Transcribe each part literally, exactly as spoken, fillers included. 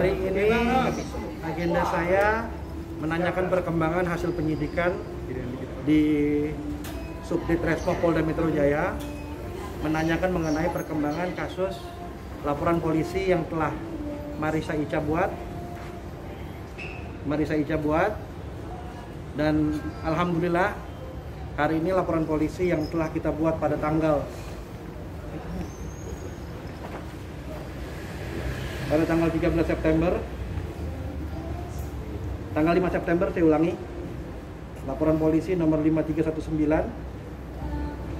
Hari ini agenda saya menanyakan perkembangan hasil penyidikan di Subdit Resmo Polda Metro Jaya, menanyakan mengenai perkembangan kasus laporan polisi yang telah Marissya Icha buat Marissya Icha buat dan alhamdulillah hari ini laporan polisi yang telah kita buat pada tanggal pada tanggal tiga belas September, tanggal lima September, saya ulangi, laporan polisi nomor lima tiga satu sembilan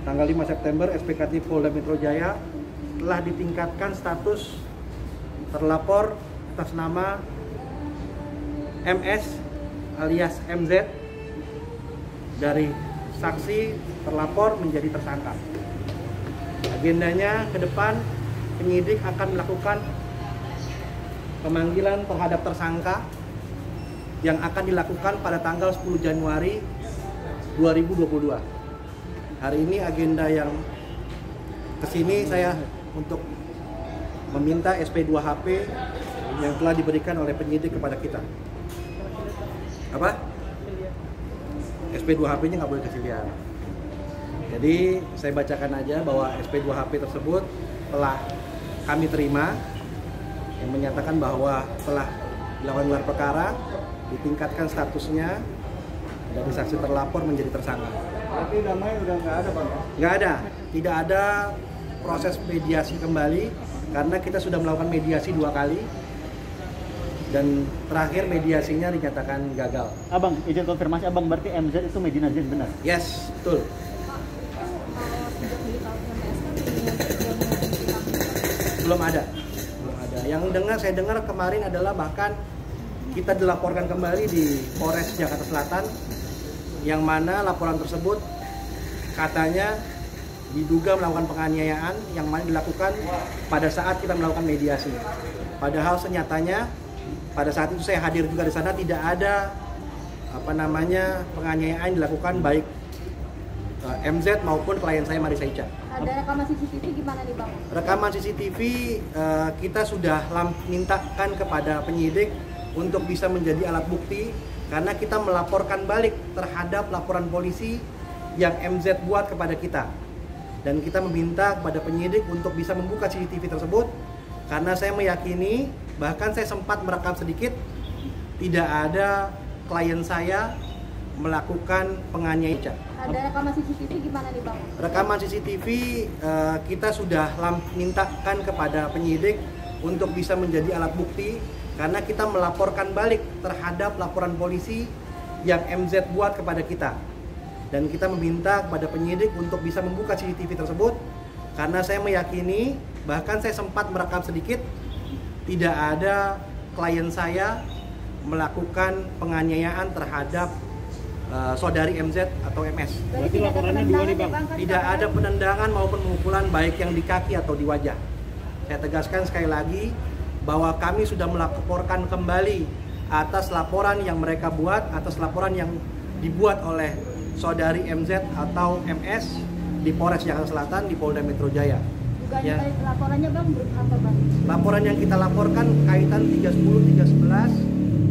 tanggal lima September S P K T Polda Metro Jaya telah ditingkatkan status terlapor atas nama M S alias M Z dari saksi terlapor menjadi tersangka. Agendanya ke depan penyidik akan melakukan pemanggilan terhadap tersangka yang akan dilakukan pada tanggal sepuluh Januari dua ribu dua puluh dua. Hari ini agenda yang kesini saya untuk meminta S P dua H P yang telah diberikan oleh penyidik kepada kita. Apa? S P dua H P-nya nggak boleh kasih lihat. Jadi saya bacakan aja bahwa S P dua H P tersebut telah kami terima, yang menyatakan bahwa telah dilakukan gelar perkara, ditingkatkan statusnya dari saksi terlapor menjadi tersangka. Tapi namanya udah nggak ada, Pak? Nggak ada, tidak ada proses mediasi kembali karena kita sudah melakukan mediasi dua kali dan terakhir mediasinya dinyatakan gagal. Abang, izin konfirmasi abang, berarti M Z itu Medina Zein benar? Yes, betul. Belum ada. Yang dengar saya dengar kemarin adalah bahkan kita dilaporkan kembali di Polres Jakarta Selatan, yang mana laporan tersebut katanya diduga melakukan penganiayaan yang mana dilakukan pada saat kita melakukan mediasi. Padahal senyatanya pada saat itu saya hadir juga di sana, tidak ada apa namanya penganiayaan dilakukan baik M Z maupun klien saya Marissya Icha. Ada rekaman C C T V gimana nih, Bang? Rekaman C C T V uh, kita sudah mintakan kepada penyidik untuk bisa menjadi alat bukti karena kita melaporkan balik terhadap laporan polisi yang M Z buat kepada kita, dan kita meminta kepada penyidik untuk bisa membuka C C T V tersebut karena saya meyakini, bahkan saya sempat merekam sedikit, tidak ada klien saya melakukan penganiayaan. Ada rekaman C C T V gimana nih, Bang? Rekaman C C T V uh, kita sudah mintakan kepada penyidik untuk bisa menjadi alat bukti karena kita melaporkan balik terhadap laporan polisi yang M Z buat kepada kita, dan kita meminta kepada penyidik untuk bisa membuka C C T V tersebut karena saya meyakini, bahkan saya sempat merekam sedikit, tidak ada klien saya melakukan penganiayaan terhadap Uh, saudari M Z atau M S. Berarti laporannya dua nih, Bang. Tidak ada penendangan maupun pemukulan baik yang di kaki atau di wajah. Saya tegaskan sekali lagi bahwa kami sudah melaporkan kembali atas laporan yang mereka buat, atas laporan yang dibuat oleh saudari M Z atau M S di Polres Jakarta Selatan di Polda Metro Jaya. Juga ya. Laporannya, Bang, berapa, Bang? Laporan yang kita laporkan kaitan tiga sepuluh, tiga sebelas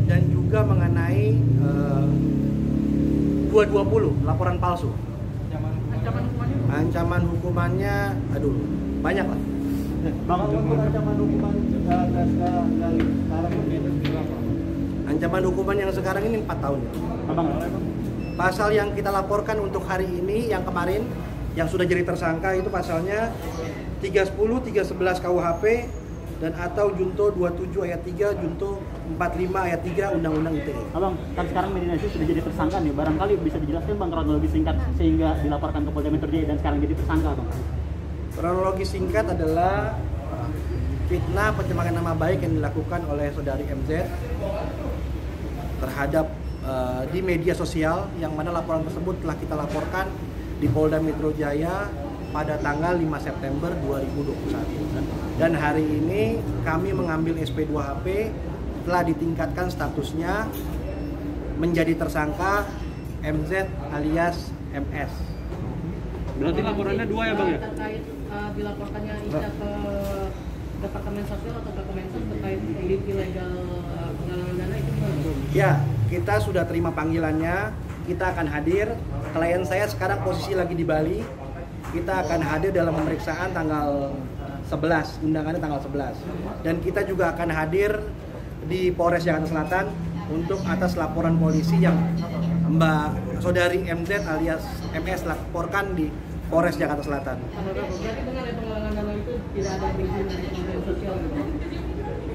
dan juga mengenai uh, dua dua puluh laporan palsu. Ancaman hukumannya? Ancaman hukumannya, aduh, banyak lah. Bang, ancaman hukuman Ancaman hukuman yang sekarang ini empat tahun. Abang, pasal yang kita laporkan untuk hari ini yang kemarin yang sudah jadi tersangka itu pasalnya tiga sepuluh, tiga sebelas K U H P dan atau junto dua puluh tujuh ayat tiga, junto empat puluh lima ayat tiga Undang-Undang I T E. Abang, kan sekarang Medina Zein sudah jadi tersangka nih, barangkali bisa dijelaskan, Bang, kronologi singkat sehingga dilaporkan ke Polda Metro Jaya dan sekarang jadi tersangka, Bang. Kronologi singkat adalah fitnah pencemaran nama baik yang dilakukan oleh saudari M Z terhadap uh, di media sosial, yang mana laporan tersebut telah kita laporkan di Polda Metro Jaya pada tanggal lima September dua ribu dua puluh satu, dan hari ini kami mengambil S P dua H P telah ditingkatkan statusnya menjadi tersangka M Z alias M S. Berarti laporannya dua ya, Bang, ya? Terkait uh, dilaporkannya Icha ke Departemen Sosial atau Kemensos terkait kredit ilegal penggalangan dana itu belum? Ya, kita sudah terima panggilannya, kita akan hadir. Klien saya sekarang posisi lagi di Bali, kita akan hadir dalam pemeriksaan tanggal sebelas, undangannya tanggal sebelas. Dan kita juga akan hadir di Polres Jakarta Selatan untuk atas laporan polisi yang Mbak Saudari M Z alias M S laporkan di Polres Jakarta Selatan.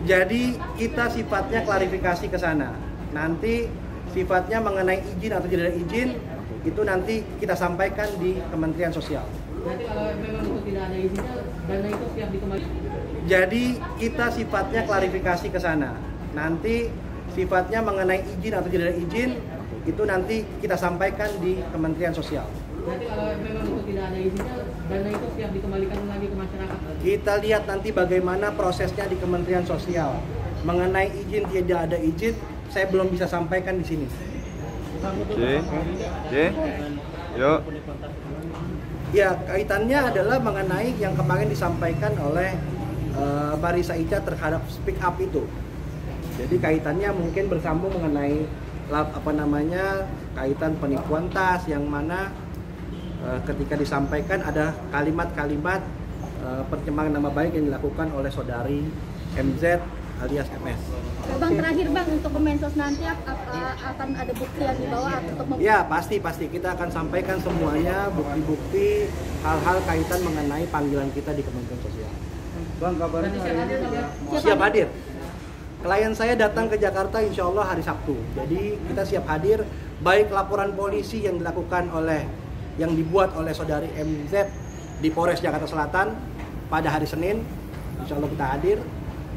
Jadi kita sifatnya klarifikasi ke sana. Nanti sifatnya mengenai izin atau tidak ada izin itu nanti kita sampaikan di Kementerian Sosial. Nanti kalau memang itu tidak ada izinnya, dana itu siap dikembalikan. Jadi kita sifatnya klarifikasi ke sana. Nanti sifatnya mengenai izin atau tidak ada izin itu nanti kita sampaikan di Kementerian Sosial. Nanti kalau memang itu tidak ada izinnya, dana itu siap dikembalikan lagi ke masyarakat. Kita lihat nanti bagaimana prosesnya di Kementerian Sosial. Mengenai izin tidak ada izin, saya belum bisa sampaikan di sini. Oke, oke, yuk. Ya, kaitannya adalah mengenai yang kemarin disampaikan oleh uh, Marissya Icha terhadap speak up itu. Jadi kaitannya mungkin bersambung mengenai apa namanya kaitan penipuan tas yang mana ketika disampaikan ada kalimat-kalimat uh, pencemaran nama baik yang dilakukan oleh Saudari M Z alias M S. Bang, terakhir Bang, untuk Kemensos nanti apa akan ada bukti yang dibawa untuk mem- Ya, pasti pasti kita akan sampaikan semuanya, bukti-bukti hal-hal kaitan mengenai panggilan kita di Kementerian Sosial. Bang, kabarnya siap hadir. Klien saya datang ke Jakarta insya Allah hari Sabtu. Jadi kita siap hadir, baik laporan polisi yang dilakukan oleh yang dibuat oleh Saudari M Z di Polres Jakarta Selatan pada hari Senin, insya Allah kita hadir,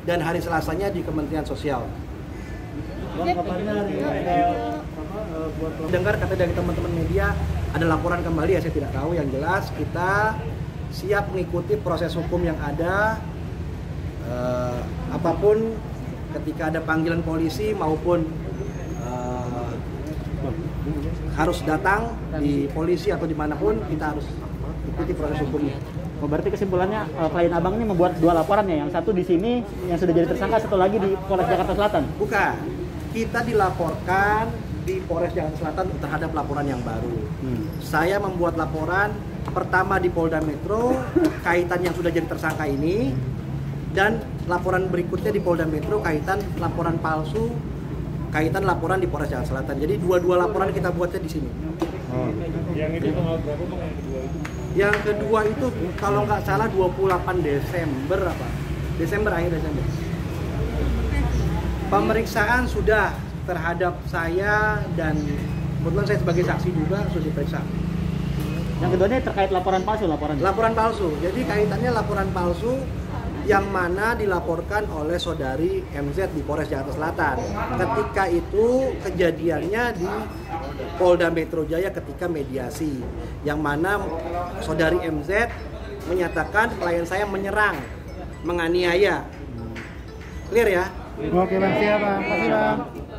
dan hari Selasanya di Kementerian Sosial. Dengar kata dari teman-teman media ada laporan kembali, ya saya tidak tahu, yang jelas kita siap mengikuti proses hukum yang ada, eh, apapun ketika ada panggilan polisi maupun eh, harus datang di polisi atau dimanapun, kita harus ikuti proses hukumnya. Oh, berarti kesimpulannya klien abang ini membuat dua laporannya, yang satu di sini yang sudah jadi tersangka, satu lagi di Polres Jakarta Selatan. Bukan, kita dilaporkan di Polres Jakarta Selatan terhadap laporan yang baru. Hmm. Saya membuat laporan pertama di Polda Metro kaitan yang sudah jadi tersangka ini, dan laporan berikutnya di Polda Metro kaitan laporan palsu, kaitan laporan di Polres Jakarta Selatan. Jadi dua-dua laporan kita buatnya di sini. Oh. Yang itu tanggal berapa bang? Yang kedua itu? Yang kedua itu kalau nggak salah dua puluh delapan Desember apa? Desember, akhir Desember. Pemeriksaan sudah terhadap saya, dan kebetulan saya sebagai saksi juga sudah diperiksa. Yang kedua ini terkait laporan palsu, laporan. Laporan palsu. Jadi kaitannya laporan palsu yang mana dilaporkan oleh Saudari M Z di Polres Jakarta Selatan. Ketika itu kejadiannya di Polda Metro Jaya ketika mediasi, yang mana Saudari M Z menyatakan klien saya menyerang, menganiaya. Clear ya? Oke, Bang, siap, Bang. Makasih, Bang.